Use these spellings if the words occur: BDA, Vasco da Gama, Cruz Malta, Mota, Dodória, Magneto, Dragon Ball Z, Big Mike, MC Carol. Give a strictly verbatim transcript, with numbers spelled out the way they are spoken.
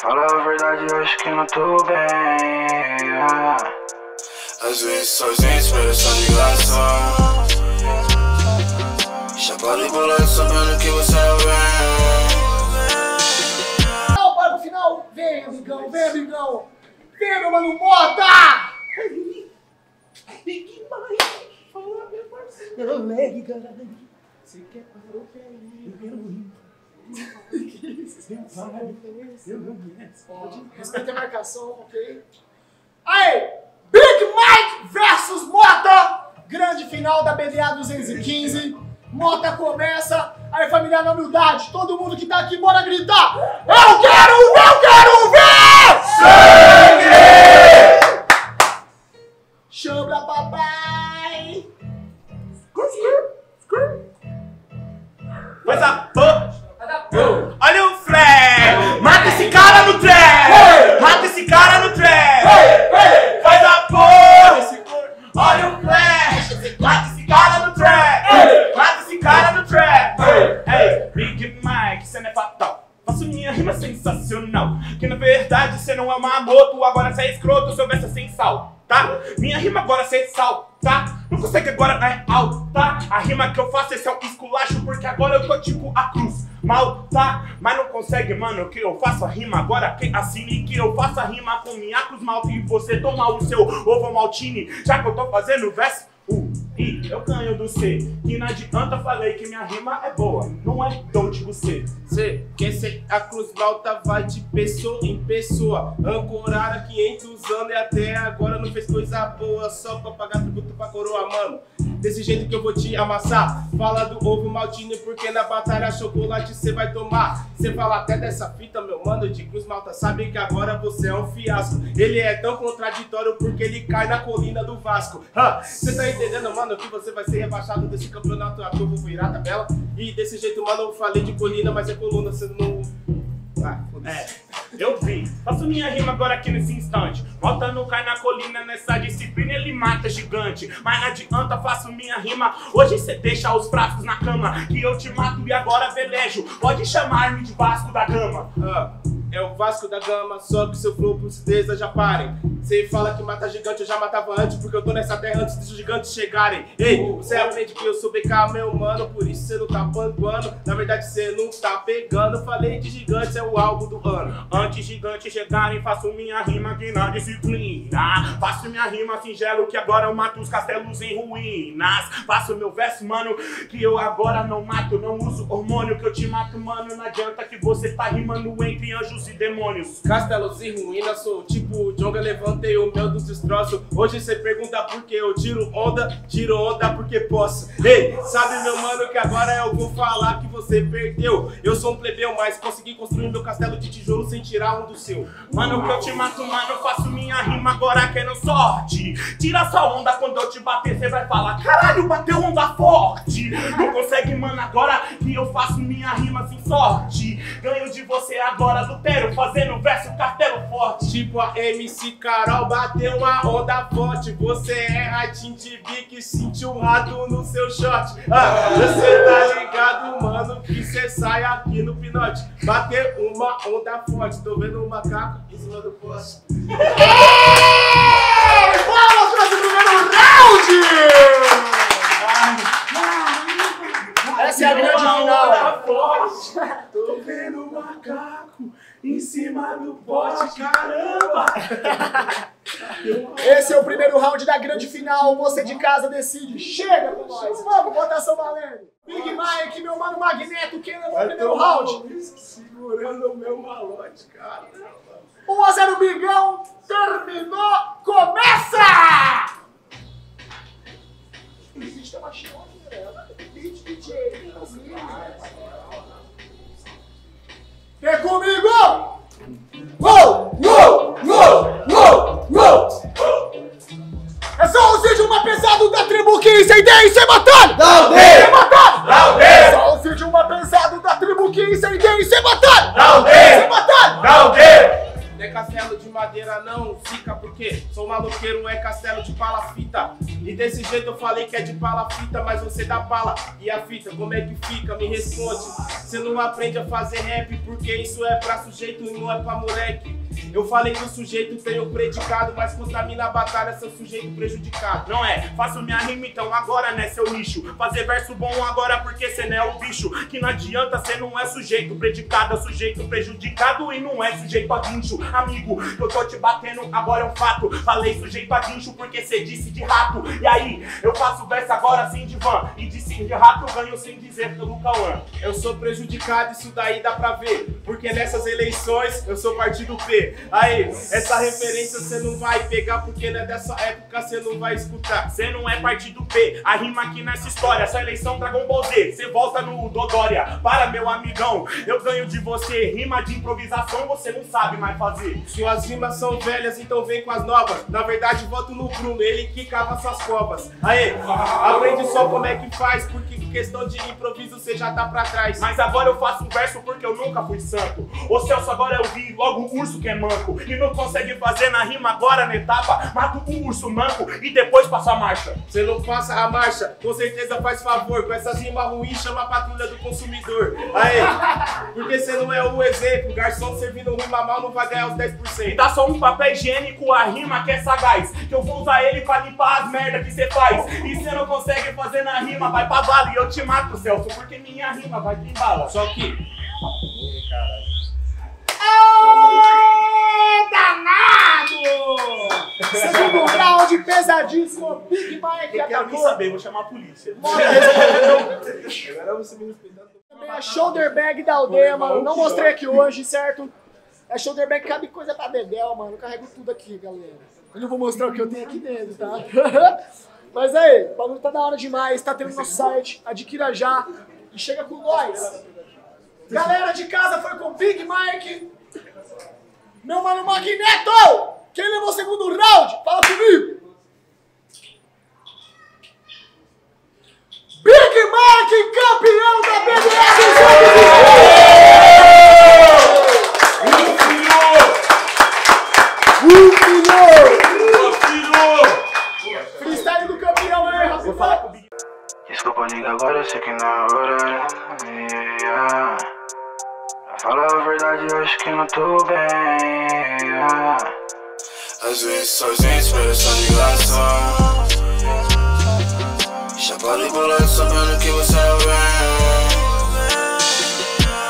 Fala a verdade, eu acho que não tô bem. ah. Às vezes sozinho, espero sua ligação. Chapado e bolado, sabendo que você vem. Não, para o final. Vem, amigão, vem, amigão. Vem, meu mano, Mota! Big Mike, fala, meu parceiro. Eu não legue, galera. Você quer falar o que é? Eu quero rir. Respeita a marcação, ok? Aí, Big Mike versus Mota, grande final da B D A duzentos e quinze. Mota começa, aí família, na humildade, todo mundo que tá aqui, bora gritar! Eu quero, eu quero ver! Sangue! Chama papai! Mas a pã! Olha o Fred! Mata esse cara no trap! Mata esse cara no trap! Faz a porra! Olha o Fred! Mata esse cara no trap! Mata esse cara no trap! Ei, Big Mike, você não é fatal. Faço minha rima sensacional. Que na verdade você não é uma moto. Agora você é escroto, seu verso é sem sal, tá? Minha rima agora sem sal, tá? Não consegue agora, é alto, tá? A rima que eu faço esse é o esculacho. Porque agora eu tô tipo a Cruz Malta, mas não consegue, mano, que eu faça rima agora, que assine, que eu faça rima com minha Cruz Malta e você toma o seu ovo maltine, já que eu tô fazendo verso, U, I, eu ganho do C, que não adianta, falei que minha rima é boa, não é tão tipo C. C, quem ser a Cruz Malta vai de pessoa em pessoa, ancorada quinhentos anos e até agora não fez coisa boa, só pra pagar tributo pra coroa, mano. Desse jeito que eu vou te amassar. Fala do ovo maltine, porque na batalha chocolate cê vai tomar. Cê fala até dessa fita, meu mano, de Cruz Malta. Sabe que agora você é um fiasco. Ele é tão contraditório porque ele cai na colina do Vasco. ah, Cê tá entendendo, mano, que você vai ser rebaixado desse campeonato. A eu vou virar a tabela. E desse jeito, mano, eu falei de colina, mas é coluna, cê não... Ah, foda-se. Eu vi, faço minha rima agora aqui nesse instante. Volta no cai na colina, nessa disciplina ele mata gigante. Mas não adianta, faço minha rima. Hoje cê deixa os fracos na cama, que eu te mato e agora velejo. Pode chamar-me de Vasco da Gama. ah, É o Vasco da Gama, só que seu flow por certeza já parem. Cê fala que mata gigante, eu já matava antes, porque eu tô nessa terra antes dos gigantes chegarem. Ei, uh, cê aprende que eu sou B K, meu mano, por isso cê não tá panguando. Na verdade cê não tá pegando, falei de gigantes, é o álbum do ano. Antes gigantes chegarem, faço minha rima que na disciplina. Faço minha rima singelo, que agora eu mato os castelos em ruínas. Faço meu verso, mano, que eu agora não mato. Não uso hormônio, que eu te mato, mano. Não adianta que você tá rimando entre anjos e demônios. Castelos em ruínas, sou tipo Jonga, levantei o meu dos destroços. Hoje cê pergunta por que eu tiro onda, tiro onda porque posso. Ei, sabe, meu mano, que agora eu vou falar que você perdeu. Eu sou um plebeu, mas consegui construir meu castelo de tijolo sem tirar um do seu. Mano, que eu te mato, mano, eu faço minha rima agora quero sorte. Tira sua onda, quando eu te bater, cê vai falar: caralho, bateu onda forte. Não consegue, mano, agora que eu faço minha rima sem sorte. Ganho de você agora, Lutero, fazendo verso, cartelo forte. Tipo a M C Carol, bateu uma onda forte. Você é ratinho de bique, sentiu um rato no seu short. Ah, você tá ligado, mano, que cê sai aqui no pinote. Bateu uma onda forte. Tô vendo um macaco em cima do poste. Vamos para o primeiro round! Essa é a grande final. Tô vendo um macaco em cima do poste, caramba! Esse é o primeiro round da grande final. Você de casa decide. Chega com nós. Vamos, votação valendo. Big Mike, meu mano Magneto, quem levou o primeiro round? Segurando o meu malote, cara. um a zero, Bigão, terminou, começa! O vídeo tá baixando, né? Beat, D J, vem comigo! Uou, uou, uou, uou, uou! É só o Cid, uma pesado da tribo que incendeia e sem batalha! Não tem! Não dê! Não é castelo de madeira, não fica por quê? Sou maloqueiro, é castelo de palafita. E desse jeito eu falei que é de palafita, mas você dá bala. E a fita, como é que fica? Me responde. Você não aprende a fazer rap, porque isso é pra sujeito e não é pra moleque. Eu falei que o sujeito tem o predicado, mas contamina a batalha, seu sujeito prejudicado. Não é, faço minha rima então agora, né, seu lixo. Fazer verso bom agora porque cê não é o bicho. Que não adianta, cê não é sujeito predicado, é sujeito prejudicado e não é sujeito a guincho. Amigo, eu tô te batendo, agora é um fato. Falei sujeito a guincho porque cê disse de rato. E aí, eu faço verso agora sem divã. E de sim de rato eu ganho sem dizer pelo Cauã. Eu sou prejudicado, isso daí dá pra ver. Porque nessas eleições eu sou partido P. Aí, essa referência você não vai pegar, porque não é dessa época, você não vai escutar. Você não é partido P, a rima aqui nessa história. Essa eleição Dragon Ball Z, você volta no Dodória. Para, meu amigão, eu ganho de você. Rima de improvisação você não sabe mais fazer. Suas rimas são velhas, então vem com as novas. Na verdade, voto no Bruno, ele que cava suas covas. Aí, aprende só como é que faz, porque questão de improviso você já tá pra trás. Mas agora eu faço um verso porque eu nunca fui santo. Ô Celso, agora eu vi logo o urso que é manco e não consegue fazer na rima agora na etapa. Mata o urso manco e depois passa a marcha. Você não passa a marcha, com certeza faz favor. Com essas rimas ruins chama a patrulha do consumidor. Aí, porque você não é o exemplo. Garçom servindo rima mal não vai ganhar os dez por cento. E dá só um papel higiênico a rima que é sagaz, que eu vou usar ele pra limpar as merda que você faz. E você não consegue fazer na rima, vai pra bala e eu te mato, Celso, porque minha rima vai te embala. Só que... Segundo grau de pesadíssimo, Big Mike atacou. Eu quero nem saber, vou chamar a polícia. Mota respondeu. Agora você me respeitando. Também é shoulder bag da aldeia, mano. Não mostrei aqui hoje, certo? É shoulder bag, cabe coisa pra Bedel, mano. Eu carrego tudo aqui, galera. Eu não vou mostrar o que eu tenho aqui dentro, tá? Mas aí, o bagulho tá da hora demais. Tá tendo no nosso site. Adquira já e chega com nós. Galera de casa, foi com o Big Mike. Meu mano Magneto! Quem levou o segundo round? Fala comigo! Big Mike, campeão da B D A duzentos e quinze! Humilhou! Freestyle do campeão aí, rapaziada! Desculpa, liga agora, eu sei que não é hora. Yeah. Pra falar a verdade, eu acho que não tô bem. Yeah. Às vezes sozinho espero sua ligação. Chapado e bolado sabendo que você é bem.